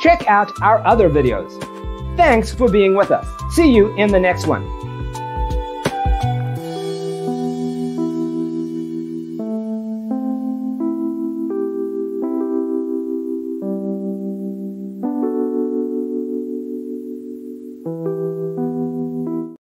Check out our other videos. Thanks for being with us. See you in the next one.